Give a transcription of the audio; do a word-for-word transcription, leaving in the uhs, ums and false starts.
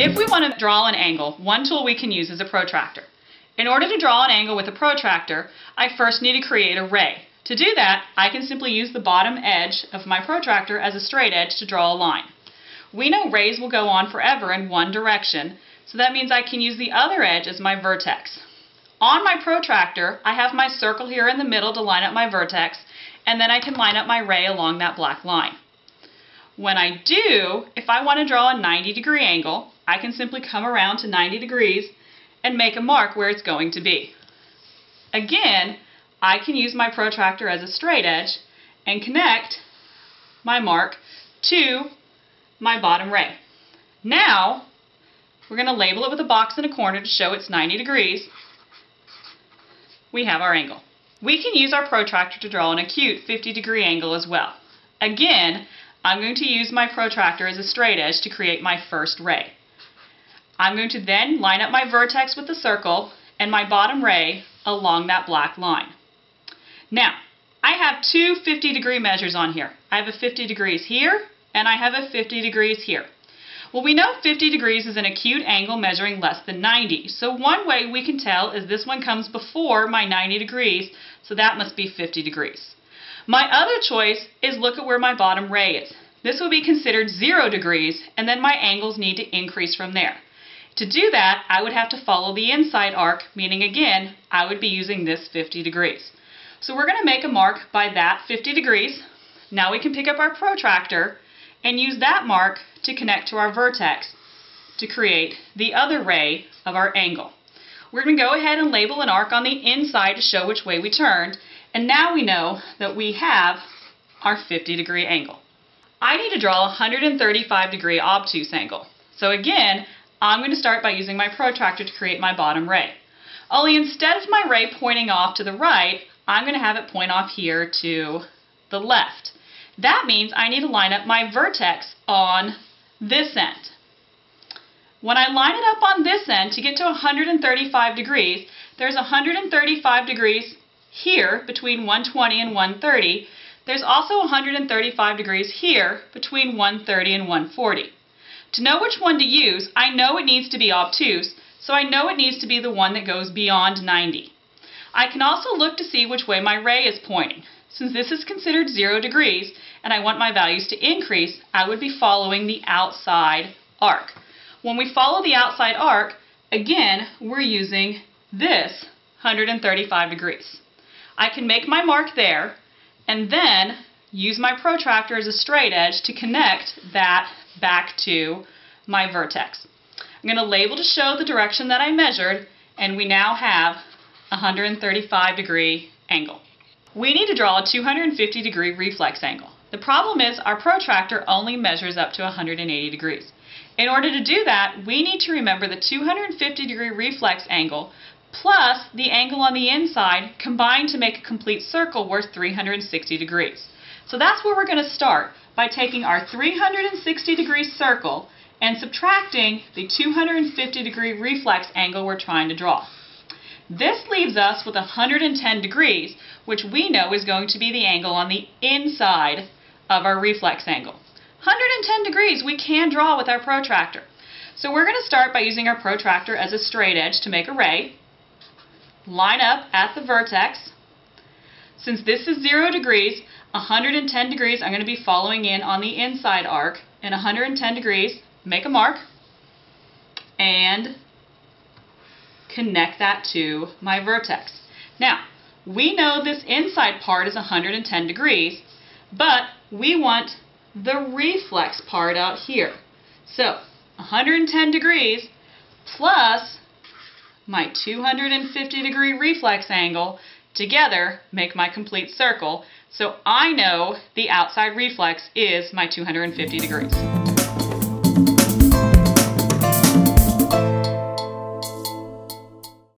If we want to draw an angle, one tool we can use is a protractor. In order to draw an angle with a protractor, I first need to create a ray. To do that, I can simply use the bottom edge of my protractor as a straight edge to draw a line. We know rays will go on forever in one direction, so that means I can use the other edge as my vertex. On my protractor, I have my circle here in the middle to line up my vertex, and then I can line up my ray along that black line. When I do, if I want to draw a ninety degree angle, I can simply come around to ninety degrees and make a mark where it's going to be. Again, I can use my protractor as a straight edge and connect my mark to my bottom ray. Now, we're going to label it with a box in a corner to show it's ninety degrees. We have our angle. We can use our protractor to draw an acute fifty degree angle as well. Again, I'm going to use my protractor as a straight edge to create my first ray. I'm going to then line up my vertex with the circle and my bottom ray along that black line. Now, I have two fifty degree measures on here. I have a fifty degrees here and I have a fifty degrees here. Well, we know fifty degrees is an acute angle measuring less than ninety. So one way we can tell is this one comes before my ninety degrees, so that must be fifty degrees. My other choice is look at where my bottom ray is. This will be considered zero degrees, and then my angles need to increase from there. To do that, I would have to follow the inside arc, meaning again, I would be using this fifty degrees. So we're going to make a mark by that fifty degrees. Now we can pick up our protractor and use that mark to connect to our vertex to create the other ray of our angle. We're going to go ahead and label an arc on the inside to show which way we turned, and now we know that we have our fifty degree angle. I need to draw a one hundred thirty-five degree obtuse angle. So again, I'm going to start by using my protractor to create my bottom ray. Only instead of my ray pointing off to the right, I'm going to have it point off here to the left. That means I need to line up my vertex on this end. When I line it up on this end to get to one hundred thirty-five degrees, there's one hundred thirty-five degrees here between one twenty and one thirty. There's also one hundred thirty-five degrees here between one thirty and one forty. To know which one to use, I know it needs to be obtuse, so I know it needs to be the one that goes beyond ninety. I can also look to see which way my ray is pointing. Since this is considered zero degrees and I want my values to increase, I would be following the outside arc. When we follow the outside arc, again, we're using this one hundred thirty-five degrees. I can make my mark there and then use my protractor as a straight edge to connect that back to my vertex. I'm going to label to show the direction that I measured, and we now have a one hundred thirty-five degree angle. We need to draw a two hundred fifty degree reflex angle. The problem is our protractor only measures up to one hundred eighty degrees. In order to do that, we need to remember the two hundred fifty degree reflex angle plus the angle on the inside combined to make a complete circle worth three hundred sixty degrees. So that's where we're going to start, by taking our three hundred sixty degree circle and subtracting the two hundred fifty degree reflex angle we're trying to draw. This leaves us with one hundred ten degrees, which we know is going to be the angle on the inside of our reflex angle. one hundred ten degrees we can draw with our protractor. So we're going to start by using our protractor as a straight edge to make a ray. Line up at the vertex. Since this is zero degrees, one hundred ten degrees, I'm going to be following in on the inside arc. And one hundred ten degrees, make a mark and connect that to my vertex. Now, we know this inside part is one hundred ten degrees, but we want the reflex part out here. So, one hundred ten degrees plus my two hundred fifty degree reflex angle together make my complete circle. So I know the outside reflex is my two hundred fifty degrees.